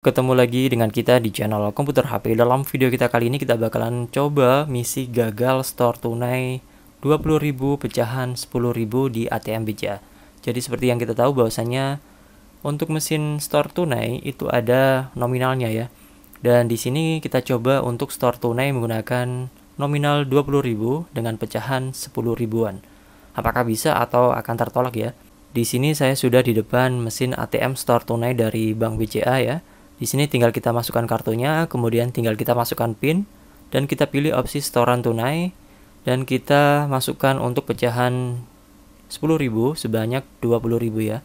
Ketemu lagi dengan kita di channel Komputer HP. Dalam video kita kali ini kita bakalan coba misi gagal store tunai 20.000 pecahan 10.000 di ATM BCA. Jadi seperti yang kita tahu bahwasanya untuk mesin store tunai itu ada nominalnya ya. Dan di sini kita coba untuk store tunai menggunakan nominal 20.000 dengan pecahan 10.000-an. Apakah bisa atau akan tertolak ya? Di sini saya sudah di depan mesin ATM store tunai dari Bank BCA ya. Di sini tinggal kita masukkan kartunya, kemudian tinggal kita masukkan PIN, dan kita pilih opsi setoran tunai, dan kita masukkan untuk pecahan 10.000 sebanyak 20.000 ya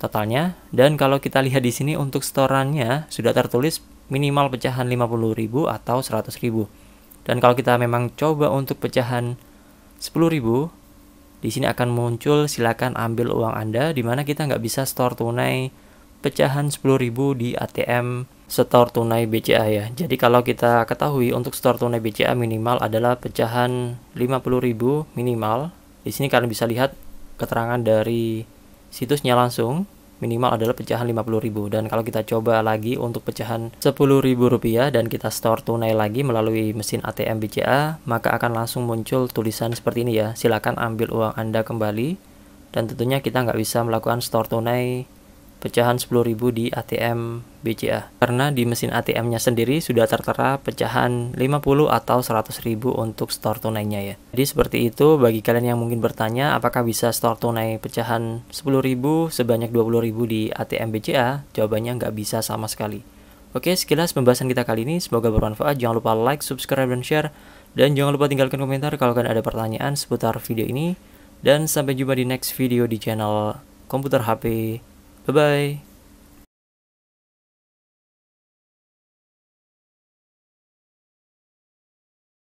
totalnya. Dan kalau kita lihat di sini untuk setorannya sudah tertulis minimal pecahan 50.000 atau 100.000. Dan kalau kita memang coba untuk pecahan 10.000, di sini akan muncul silakan ambil uang Anda, di mana kita nggak bisa store tunai pecahan 10.000 di ATM store tunai BCA ya. Jadi kalau kita ketahui untuk store tunai BCA minimal adalah pecahan 50.000 minimal. Di sini kalian bisa lihat keterangan dari situsnya langsung, minimal adalah pecahan 50.000. Dan kalau kita coba lagi untuk pecahan 10.000 rupiah dan kita store tunai lagi melalui mesin ATM BCA, maka akan langsung muncul tulisan seperti ini ya. Silakan ambil uang Anda kembali, dan tentunya kita nggak bisa melakukan store tunai pecahan 10.000 di ATM BCA karena di mesin ATM-nya sendiri sudah tertera pecahan 50 atau 100.000 untuk store tunainya ya. Jadi seperti itu. Bagi kalian yang mungkin bertanya apakah bisa store tunai pecahan 10.000 sebanyak 20.000 di ATM BCA, jawabannya nggak bisa sama sekali. Oke, sekilas pembahasan kita kali ini, semoga bermanfaat. Jangan lupa like, subscribe, dan share, dan jangan lupa tinggalkan komentar kalau kalian ada pertanyaan seputar video ini. Dan sampai jumpa di next video di channel Komputer HP. Bye-bye.